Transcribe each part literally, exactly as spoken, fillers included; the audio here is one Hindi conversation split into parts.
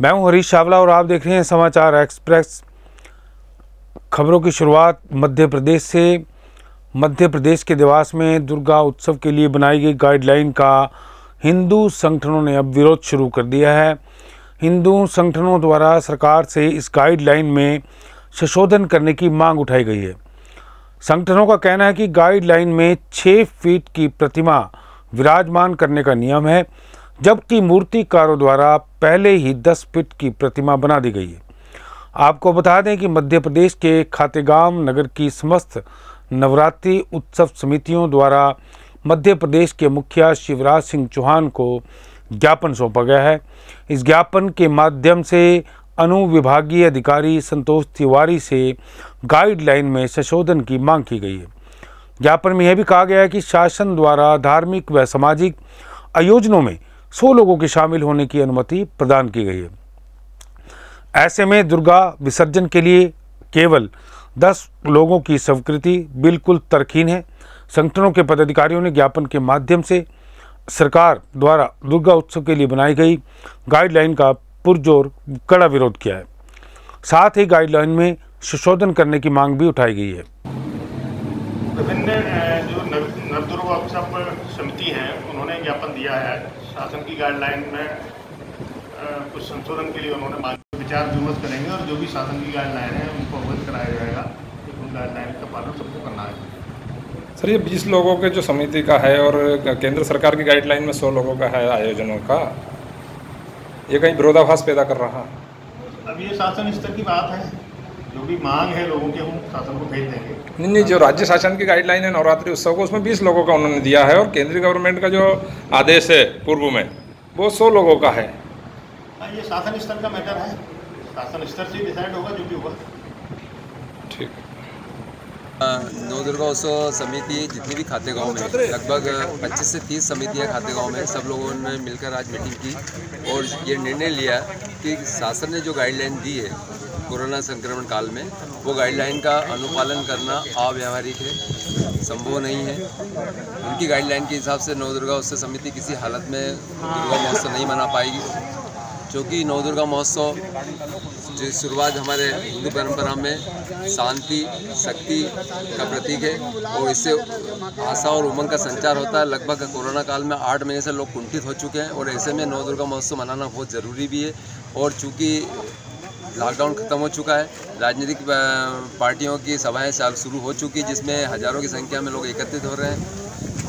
मैं हूं हरीश चावला और आप देख रहे हैं समाचार एक्सप्रेस। खबरों की शुरुआत मध्य प्रदेश से। मध्य प्रदेश के देवास में दुर्गा उत्सव के लिए बनाई गई गाइडलाइन का हिंदू संगठनों ने अब विरोध शुरू कर दिया है। हिंदू संगठनों द्वारा सरकार से इस गाइडलाइन में संशोधन करने की मांग उठाई गई है। संगठनों का कहना है कि गाइडलाइन में छः फीट की प्रतिमा विराजमान करने का नियम है, जबकि मूर्तिकारों द्वारा पहले ही दस फीट की प्रतिमा बना दी गई है। आपको बता दें कि मध्य प्रदेश के खातेगाम नगर की समस्त नवरात्रि उत्सव समितियों द्वारा मध्य प्रदेश के मुखिया शिवराज सिंह चौहान को ज्ञापन सौंपा गया है। इस ज्ञापन के माध्यम से अनुविभागीय अधिकारी संतोष तिवारी से गाइडलाइन में संशोधन की मांग की गई है। ज्ञापन में यह भी कहा गया है कि शासन द्वारा धार्मिक व सामाजिक आयोजनों में सौ लोगों के शामिल होने की अनुमति प्रदान की गई है। ऐसे में दुर्गा विसर्जन के लिए केवल दस लोगों की स्वीकृति बिल्कुल तर्कहीन है। संगठनों के पदाधिकारियों ने ज्ञापन के माध्यम से सरकार द्वारा दुर्गा उत्सव के लिए बनाई गई गाइडलाइन का पुरजोर कड़ा विरोध किया है। साथ ही गाइडलाइन में संशोधन करने की मांग भी उठाई गई है। विभिन्न जो नवदुर्गा उत्सव समिति है, उन्होंने ज्ञापन दिया है शासन की गाइडलाइन में कुछ संशोधन के लिए। उन्होंने मांग विचार विमर्श करेंगे और जो भी शासन की गाइडलाइन है उनको अवगत कराया जाएगा कि उन गाइडलाइन का पालन सबको करना है। सर, ये बीस लोगों के जो समिति का है और केंद्र सरकार की गाइडलाइन में सौ लोगों का है आयोजनों का, ये कहीं विरोधाभास पैदा कर रहा है। अब ये शासन स्तर की बात है, जो भी मांग है लोगों के हम शासन को भेज देंगे। नहीं नहीं, जो राज्य शासन की गाइडलाइन है नवरात्रि उत्सव को, उसमें बीस लोगों का उन्होंने दिया है और केंद्रीय गवर्नमेंट का जो आदेश है पूर्व में वो सौ लोगों का है। ये शासन स्तर का मैटर है, शासन स्तर से डिसाइड होगा जो भी होगा। ठीक। नवदुर्गा उत्सव समिति जितनी भी खाते गाँव में लगभग पच्चीस से तीस समितियां खाते गाँव में, सब लोगों ने मिलकर आज मीटिंग की और ये निर्णय लिया कि शासन ने जो गाइडलाइन दी है कोरोना संक्रमण काल में, वो गाइडलाइन का अनुपालन करना अव्यावहारिक है, संभव नहीं है। उनकी गाइडलाइन के हिसाब से नवदुर्गा उत्सव समिति किसी हालत में दुर्गा महोत्सव नहीं मना पाएगी, क्योंकि नवदुर्गा महोत्सव जो शुरुआत हमारे हिंदू परंपरा में शांति शक्ति का प्रतीक है और इससे आशा और उमंग का संचार होता है। लगभग कोरोना काल में आठ महीने से लोग कुंठित हो चुके हैं और ऐसे में नवदुर्गा महोत्सव मनाना बहुत ज़रूरी भी है। और चूँकि लॉकडाउन खत्म हो चुका है, राजनीतिक पार्टियों की सभाएँ साल शुरू हो चुकी है जिसमें हज़ारों की संख्या में लोग एकत्रित हो रहे हैं।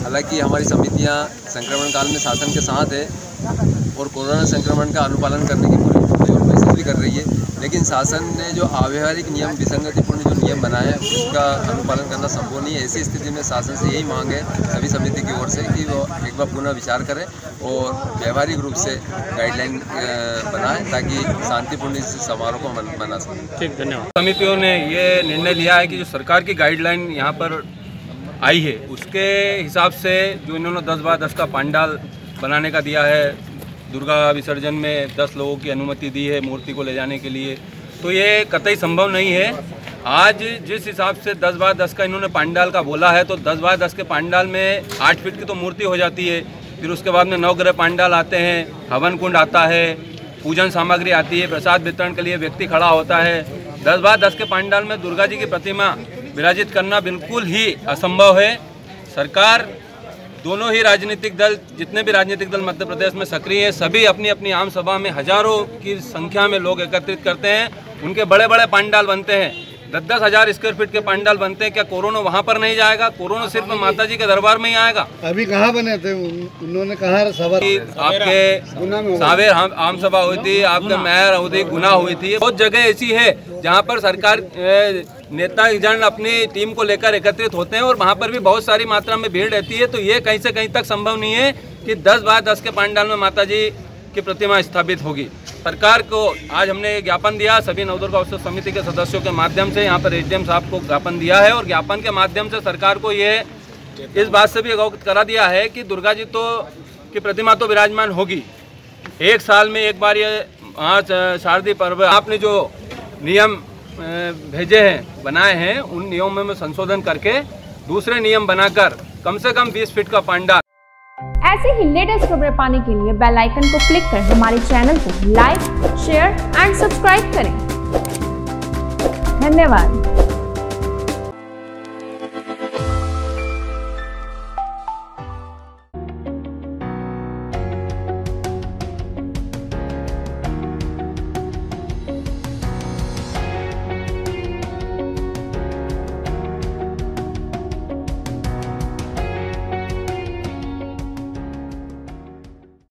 हालाँकि हमारी समितियाँ संक्रमण काल में शासन के साथ है और कोरोना संक्रमण का अनुपालन करने की पूरी कोशिश भी कर रही है, लेकिन शासन ने जो अव्यावहारिक नियम विसंगतिपूर्ण जो नियम बनाए उसका अनुपालन करना संभव नहीं है। ऐसी स्थिति में शासन से यही मांग है सभी समिति की ओर से कि वो एक बार पुनः विचार करें और व्यावहारिक रूप से गाइडलाइन बनाएं ताकि शांतिपूर्ण इस समारोह को मना सकें। ठीक, धन्यवाद। समितियों ने ये निर्णय लिया है कि जो सरकार की गाइडलाइन यहाँ पर आई है उसके हिसाब से जो इन्होंने दस बाय दस का पंडाल बनाने का दिया है, दुर्गा विसर्जन में दस लोगों की अनुमति दी है मूर्ति को ले जाने के लिए, तो ये कतई संभव नहीं है। आज जिस हिसाब से दस बाय दस का इन्होंने पंडाल का बोला है, तो दस बाय दस के पंडाल में आठ फीट की तो मूर्ति हो जाती है, फिर उसके बाद में नवग्रह पंडाल आते हैं, हवन कुंड आता है, पूजन सामग्री आती है, प्रसाद वितरण के लिए व्यक्ति खड़ा होता है। दस बाय दस के पंडाल में दुर्गा जी की प्रतिमा विराजित करना बिल्कुल ही असंभव है। सरकार, दोनों ही राजनीतिक दल, जितने भी राजनीतिक दल मध्य प्रदेश में सक्रिय हैं, सभी अपनी अपनी आम सभा में हजारों की संख्या में लोग एकत्रित करते हैं, उनके बड़े बड़े पंडाल बनते हैं, दस दस हज़ार स्क्वायर फीट के पंडाल बनते हैं। क्या कोरोना वहाँ पर नहीं जाएगा? कोरोना सिर्फ माता जी के दरबार में ही आएगा। अभी कहाँ बने थे उन्होंने, कहाँ आपके सावेर आम सभा हुई थी, आपके मेयर हुई थी, गुना हुई थी। बहुत जगह ऐसी है जहाँ पर सरकार नेता जन अपनी टीम को लेकर एकत्रित होते हैं और वहाँ पर भी बहुत सारी मात्रा में भीड़ रहती है। तो ये कहीं से कहीं तक संभव नहीं है कि दस बाय दस के पंडाल में माता जी की प्रतिमा स्थापित होगी। सरकार को आज हमने ज्ञापन दिया, सभी नवदुर्गा उत्सव समिति के सदस्यों के माध्यम से यहाँ पर एसडीएम साहब को ज्ञापन दिया है और ज्ञापन के माध्यम से सरकार को ये इस बात से भी अवगत करा दिया है कि दुर्गा जी तो की प्रतिमा तो विराजमान होगी, एक साल में एक बार ये शारदीय पर्व आपने जो नियम भेजे हैं बनाए हैं उन नियमों में संशोधन करके दूसरे नियम बनाकर कम से कम बीस फीट का पंडाल ऐसे ही लेटेस्ट खबरें पाने के लिए बेल आइकन को क्लिक कर हमारे चैनल को लाइक, शेयर एंड सब्सक्राइब करें। धन्यवाद।